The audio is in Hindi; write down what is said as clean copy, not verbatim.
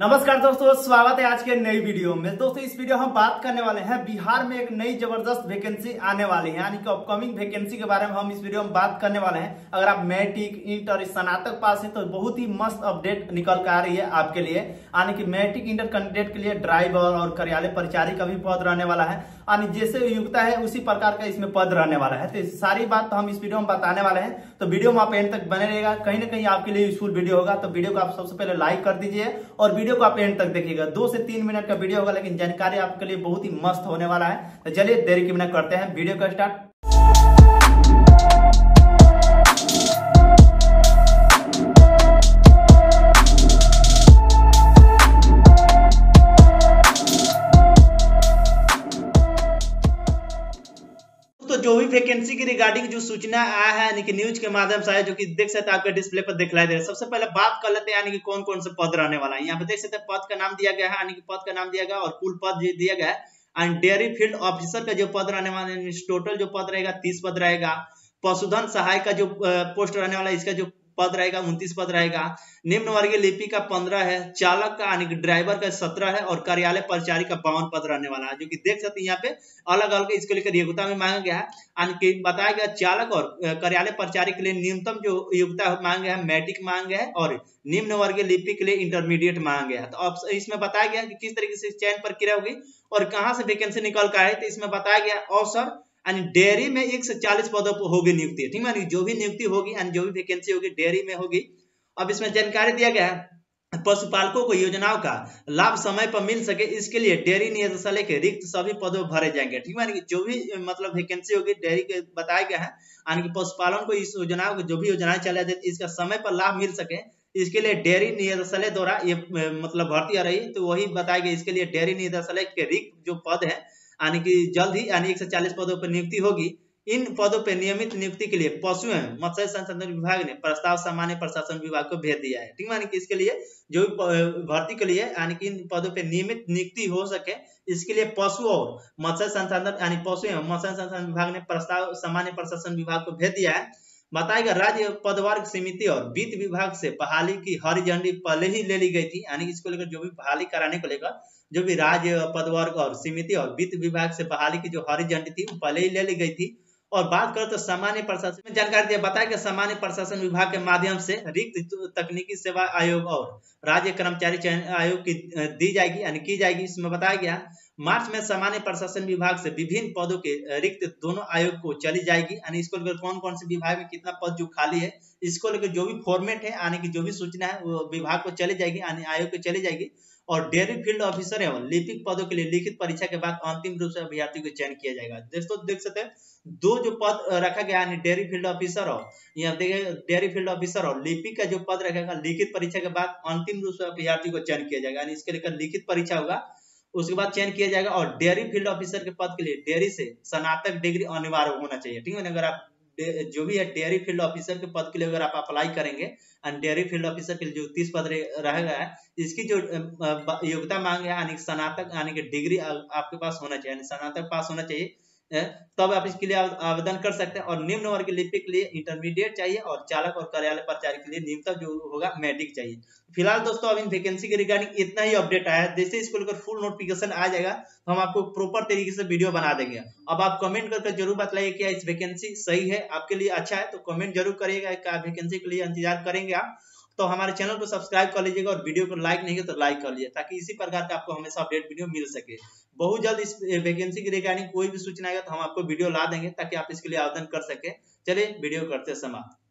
नमस्कार दोस्तों, स्वागत है आज के नई वीडियो में। दोस्तों इस वीडियो हम बात करने वाले हैं बिहार में एक नई जबरदस्त वैकेंसी आने वाली है, यानी कि अपकमिंग वैकेंसी के बारे में हम इस वीडियो में बात करने वाले हैं। अगर आप मैट्रिक, इंटर और स्नातक पास है तो बहुत ही मस्त अपडेट निकल कर आ रही है आपके लिए, यानी कि मैट्रिक इंटर कैंडिडेट के लिए ड्राइवर और कार्यालय परिचारी का भी पद रहने वाला है, यानी जैसे योग्यता है उसी प्रकार का इसमें पद रहने वाला है। तो सारी बात तो हम इस वीडियो में बताने वाले हैं, तो वीडियो में आप एंड तक बने रहिएगा, कहीं ना कहीं आपके लिए यूजफुल वीडियो होगा। तो वीडियो को आप सबसे पहले लाइक कर दीजिए और वीडियो को आप एंड तक देखिएगा। 2 से 3 मिनट का वीडियो होगा, लेकिन जानकारी आपके लिए बहुत ही मस्त होने वाला है। तो चलिए देरी के बिना करते हैं वीडियो का स्टार्ट। जो भी वैकेंसी की रिगार्डिंग जो सूचना आया है यानी कि न्यूज के माध्यम से आया, जो कि देख सकते हैं आपके डिस्प्ले पर दिखलाई दे रहा है। सबसे पहले बात कर लेते हैं यानी कि कौन कौन से पद रहने वाला है। यहाँ पे देख सकते हैं पद का नाम दिया गया है, यानी कि पद का नाम दिया गया और कुल पद दिया गया है। एंड डेयरी फील्ड ऑफिसर का जो पद रहने वाला है, टोटल जो पद रहेगा 30 पद रहेगा। पशुधन सहायक का जो पोस्ट रहने वाला है, इसका जो पद रहेगा 29 पद रहेगा। निम्न वर्गीय लिपि का 15 है, चालक का यानी कि ड्राइवर का 17 है और कार्यालय परिचारी का 52 पद रहने वाला है, जो कि देख सकते हैं यहाँ पे अलग अलग इसको लेकर योग्यता में मांगा गया है। यानी कि बताया गया चालक और कार्यालय परिचारी के लिए न्यूनतम जो योग्यता मांगे है मैट्रिक मांगे है और निम्न वर्गीय लिपि के लिए इंटरमीडिएट मांगा गया है। तो अब इसमें बताया गया कि किस तरीके से चयन प्रक्रिया होगी और कहाँ से वैकेंसी निकल कर आई। तो इसमें बताया गया अवसर यानी डेयरी में 140 पदों पर होगी नियुक्ति, ठीक है। जो भी नियुक्ति होगी यानी जो भी वैकेंसी होगी डेयरी में होगी। अब इसमें जानकारी दिया गया है पशुपालकों को योजनाओं का लाभ समय पर मिल सके, इसके लिए डेयरी निदेशालय के रिक्त सभी पदों भरे जाएंगे, ठीक है। जो भी मतलब वैकेंसी होगी डेयरी के बताया गया है यानी कि पशुपालन को इस योजनाओं को जो भी योजनाएं चलाई जाती इसका समय पर लाभ मिल सके, इसके लिए डेयरी निदेशालय द्वारा ये मतलब भर्ती आ रही है। तो वही बताया गया, इसके लिए डेयरी निदेशालय के रिक्त जो पद है यानी कि जल्द ही यानी 140 पदों पर नियुक्ति होगी। इन पदों पर नियमित नियुक्ति के लिए पशु एवं मत्स्य संसाधन विभाग ने प्रस्ताव सामान्य प्रशासन विभाग को भेज दिया है, ठीक है। यानी कि इसके लिए जो भर्ती के लिए यानी कि इन पदों पर नियमित नियुक्ति हो सके, इसके लिए पशु और मत्स्य संसाधन यानी पशु एवं मत्स्य संसाधन विभाग ने प्रस्ताव सामान्य प्रशासन विभाग को भेज दिया है। बताएगा राज्य पदवार समिति और वित्त विभाग से बहाली की हरी झंडी पहले ही ले ली गई थी, यानी इसको लेकर जो भी बहाली कराने को लेकर जो भी राज्य पदवर्ग और समिति और वित्त विभाग से बहाली की जो हरी झंडी थी वो पहले ही ले ली गई थी। और बात करें तो सामान्य प्रशासन में जानकारी दिया, बताया कि सामान्य प्रशासन विभाग के माध्यम से रिक्त तकनीकी सेवा आयोग और राज्य कर्मचारी चयन आयोग की दी जाएगी यानी की जाएगी। इसमें बताया गया मार्च में सामान्य प्रशासन विभाग से विभिन्न पदों के रिक्त दोनों आयोग को चली जाएगी, यानी इसको लेकर कौन कौन से विभाग में कितना पद जो खाली है इसको लेकर जो भी फॉर्मेट है यानी कि जो भी सूचना है वो विभाग को चली जाएगी यानी आयोग को चली जाएगी। और डेयरी फील्ड ऑफिसर एवं लिपिक पदों के लिए लिखित परीक्षा के बाद अंतिम रूप से अभ्यर्थियों को चयन किया जाएगा। दोस्तों देख सकते हैं दो जो पद रखा गया यानी डेयरी फील्ड ऑफिसर और यहाँ देखिए डेयरी फील्ड ऑफिसर और लिपिक का जो पद रखेगा लिखित परीक्षा के बाद अंतिम रूप से अभ्यर्थियों को चयन किया जाएगा, यानी इसके लेकर लिखित परीक्षा होगा उसके बाद चयन किया जाएगा। और डेयरी फील्ड ऑफिसर के पद के लिए डेयरी से स्नातक डिग्री अनिवार्य होना चाहिए, ठीक है। अगर आप जो भी है डेयरी फील्ड ऑफिसर के पद के लिए अगर आप अप्लाई करेंगे और डेयरी फील्ड ऑफिसर के लिए जो 30 पद रहेगा इसकी जो योग्यता मांग है यानी स्नातक यानी कि डिग्री आपके पास होना चाहिए यानी स्नातक पास होना चाहिए तब आप इसके लिए आवेदन कर सकते हैं। और निम्न वर्ग के लिपिक के लिए इंटरमीडिएट चाहिए और चालक और कार्यालय परिचारी के लिए न्यूनतम जो होगा मैट्रिक चाहिए। फिलहाल दोस्तों अब इन वैकेंसी के रिगार्डिंग इतना ही अपडेट आया है, जैसे इसको लेकर फुल नोटिफिकेशन आ जाएगा तो हम आपको प्रॉपर तरीके से वीडियो बना देंगे। अब आप कमेंट करके जरूर बताइए क्या इस वैकेंसी सही है आपके लिए अच्छा है, तो कमेंट जरूर करिएगा। क्या वैकेंसी के लिए इंतजार करेंगे आप, तो हमारे चैनल को सब्सक्राइब कर लीजिएगा और वीडियो को लाइक नहीं है तो लाइक कर लीजिए, ताकि इसी प्रकार का आपको हमेशा अपडेट वीडियो मिल सके। बहुत जल्द इस वैकेंसी के रिगार्डिंग कोई भी सूचना आएगा तो हम आपको वीडियो ला देंगे ताकि आप इसके लिए आवेदन कर सके। चलिए वीडियो करते समाप्त।